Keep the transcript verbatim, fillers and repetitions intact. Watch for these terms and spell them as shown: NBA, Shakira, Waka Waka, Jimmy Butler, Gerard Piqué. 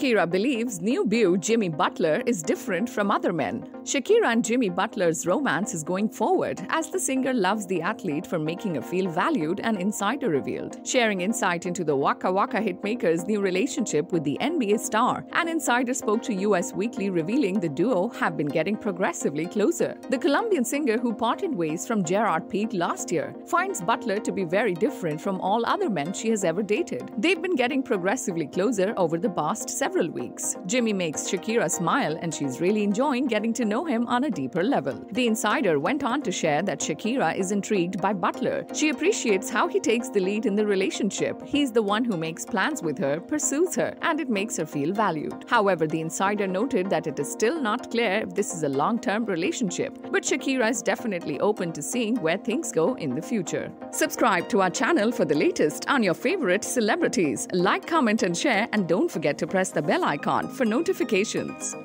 Shakira believes new beau Jimmy Butler is different from other men. Shakira and Jimmy Butler's romance is going forward as the singer loves the athlete for making her feel valued, an insider revealed. Sharing insight into the Waka Waka hitmaker's new relationship with the N B A star, an insider spoke to U S Weekly revealing the duo have been getting progressively closer. The Colombian singer, who parted ways from Gerard Piqué last year, finds Butler to be very different from all other men she has ever dated. They've been getting progressively closer over the past several weeks. Jimmy makes Shakira smile, and she's really enjoying getting to know him on a deeper level. The insider went on to share that Shakira is intrigued by Butler. She appreciates how he takes the lead in the relationship. He's the one who makes plans with her, pursues her, and it makes her feel valued. However, the insider noted that it is still not clear if this is a long-term relationship, but Shakira is definitely open to seeing where things go in the future. Subscribe to our channel for the latest on your favorite celebrities. Like, comment, and share, and don't forget to press the bell icon for notifications.